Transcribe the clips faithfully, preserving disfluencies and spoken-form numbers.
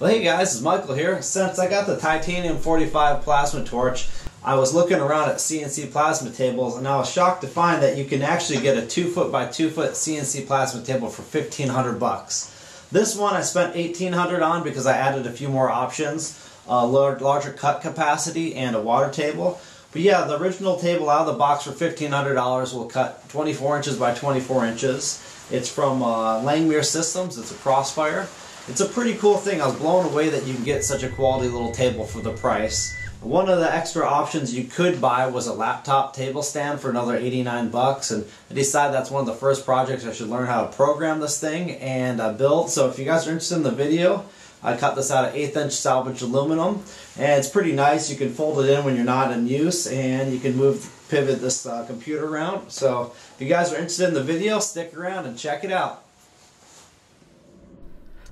Well, hey guys, it's Michael here. Since I got the Titanium forty-five plasma torch, I was looking around at C N C plasma tables and I was shocked to find that you can actually get a two foot by two foot C N C plasma table for fifteen hundred bucks. This one I spent eighteen hundred on because I added a few more options, a larger cut capacity and a water table. But yeah, the original table out of the box for fifteen hundred dollars will cut twenty-four inches by twenty-four inches. It's from uh, Langmuir Systems. It's a Crossfire. It's a pretty cool thing. I was blown away that you can get such a quality little table for the price. One of the extra options you could buy was a laptop table stand for another eighty-nine bucks, and I decided that's one of the first projects I should learn how to program this thing and uh, build. So if you guys are interested in the video, I cut this out of eighth inch salvaged aluminum, and it's pretty nice. You can fold it in when you're not in use, and you can move, pivot this uh, computer around. So if you guys are interested in the video, stick around and check it out.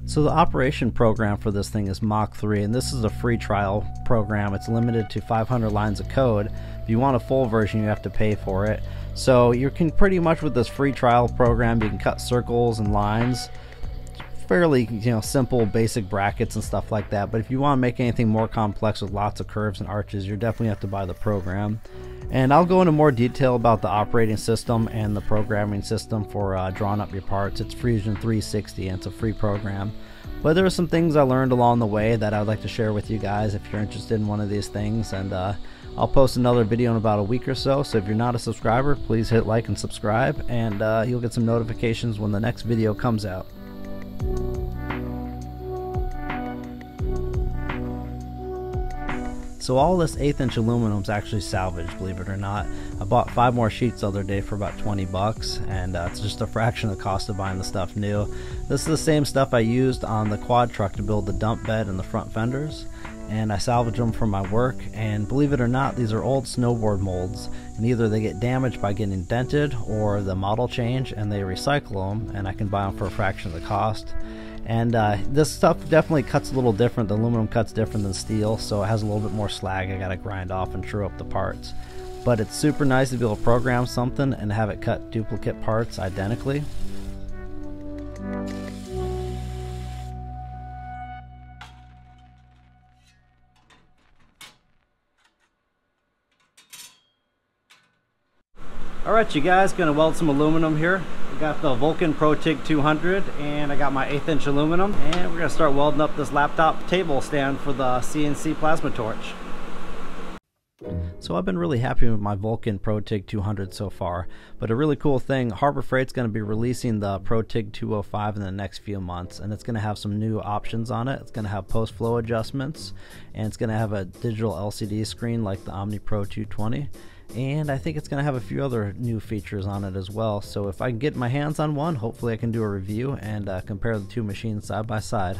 So the operation program for this thing is Mach three, and this is a free trial program. It's limited to five hundred lines of code. If you want a full version, you have to pay for it. So you can pretty much, with this free trial program, you can cut circles and lines, fairly you know simple basic brackets and stuff like that. But if you want to make anything more complex with lots of curves and arches, you're definitely have to buy the program. And I'll go into more detail about the operating system and the programming system for uh, drawing up your parts. It's Fusion three sixty and it's a free program. But there are some things I learned along the way that I'd like to share with you guys if you're interested in one of these things. And uh, I'll post another video in about a week or so. So if you're not a subscriber, please hit like and subscribe. And uh, you'll get some notifications when the next video comes out. So all this eighth inch aluminum is actually salvaged, believe it or not. I bought five more sheets the other day for about twenty bucks, and uh, it's just a fraction of the cost of buying the stuff new. This is the same stuff I used on the quad truck to build the dump bed and the front fenders, and I salvaged them from my work. And believe it or not, these are old snowboard molds, and either they get damaged by getting dented or the model change, and they recycle them, and I can buy them for a fraction of the cost. And uh, this stuff definitely cuts a little different. The aluminum cuts different than steel, so it has a little bit more slag. I gotta grind off and true up the parts. But it's super nice to be able to program something and have it cut duplicate parts identically. Alright you guys, gonna weld some aluminum here. I got the Vulcan ProTIG two hundred and I got my eighth inch aluminum, and we're going to start welding up this laptop table stand for the C N C plasma torch. So I've been really happy with my Vulcan ProTIG two hundred so far, but a really cool thing, Harbor Freight's going to be releasing the ProTIG two oh five in the next few months, and it's going to have some new options on it. It's going to have post-flow adjustments, and it's going to have a digital L C D screen like the Omni Pro two twenty. And I think it's going to have a few other new features on it as well. So if I can get my hands on one, hopefully I can do a review and uh, compare the two machines side by side.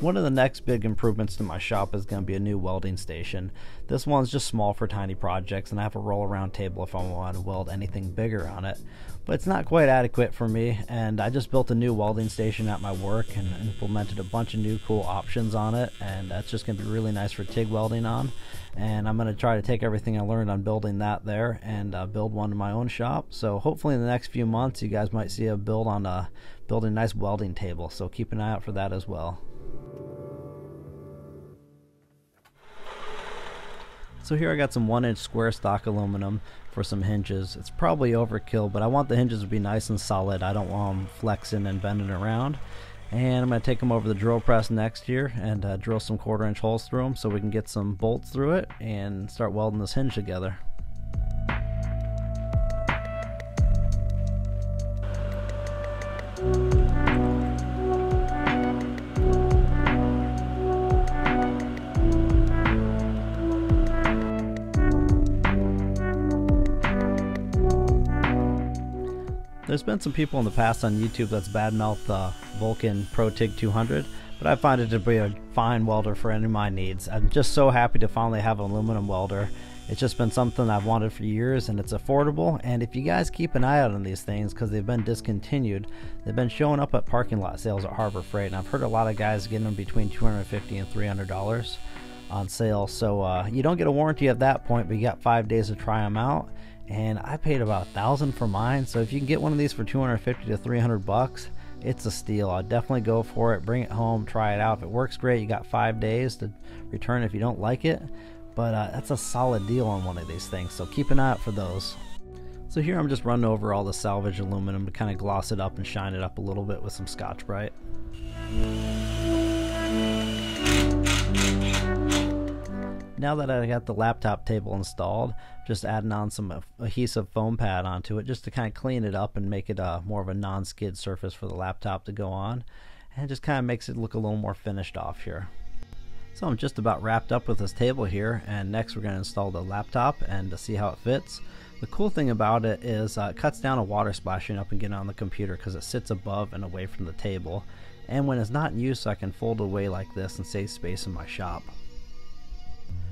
One of the next big improvements to my shop is going to be a new welding station. This one's just small for tiny projects, and I have a roll around table if I want to weld anything bigger on it. But it's not quite adequate for me, and I just built a new welding station at my work and implemented a bunch of new cool options on it, and that's just going to be really nice for T I G welding on. And I'm going to try to take everything I learned on building that there and uh, build one in my own shop. So hopefully in the next few months you guys might see a build on uh, building a nice welding table, so keep an eye out for that as well. So here I got some one inch square stock aluminum for some hinges. It's probably overkill, but I want the hinges to be nice and solid. I don't want them flexing and bending around. And I'm going to take them over the drill press next year and uh, drill some quarter inch holes through them so we can get some bolts through it and start welding this hinge together. There's been some people in the past on YouTube that's badmouthed the uh, Vulcan ProTIG two hundred, but I find it to be a fine welder for any of my needs. I'm just so happy to finally have an aluminum welder. It's just been something I've wanted for years, and it's affordable. And if you guys keep an eye out on these things, because they've been discontinued, they've been showing up at parking lot sales at Harbor Freight, and I've heard a lot of guys getting them between two hundred fifty dollars and three hundred dollars. on sale, so uh, you don't get a warranty at that point, but you got five days to try them out. And I paid about a thousand for mine, so if you can get one of these for two hundred fifty to three hundred bucks, it's a steal. I'll definitely go for it. Bring it home, try it out. If it works, great. You got five days to return if you don't like it, but uh, that's a solid deal on one of these things, so keep an eye out for those. So here I'm just running over all the salvaged aluminum to kind of gloss it up and shine it up a little bit with some Scotch-Brite. Now that I got the laptop table installed, just adding on some adhesive foam pad onto it just to kind of clean it up and make it a, more of a non-skid surface for the laptop to go on, and just kind of makes it look a little more finished off here. So I'm just about wrapped up with this table here, and next we're going to install the laptop and to see how it fits. The cool thing about it is uh, it cuts down on water splashing up and getting on the computer because it sits above and away from the table, and when it's not in use I can fold away like this and save space in my shop.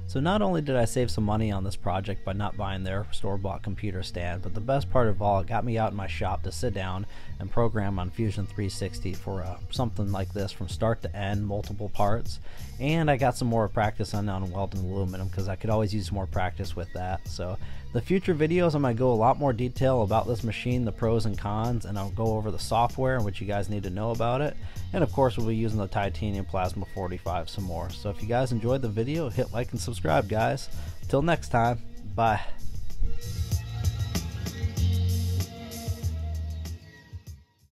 So not only did I save some money on this project by not buying their store-bought computer stand, but the best part of all, it got me out in my shop to sit down and program on Fusion three sixty for uh, something like this from start to end, multiple parts. And I got some more practice on, on welding aluminum because I could always use more practice with that. So the future videos, I'm going to go a lot more detail about this machine, the pros and cons, and I'll go over the software and what you guys need to know about it. And of course, we'll be using the Titanium Plasma forty-five some more. So if you guys enjoyed the video, hit like and subscribe. Subscribe, guys. Till next time, bye.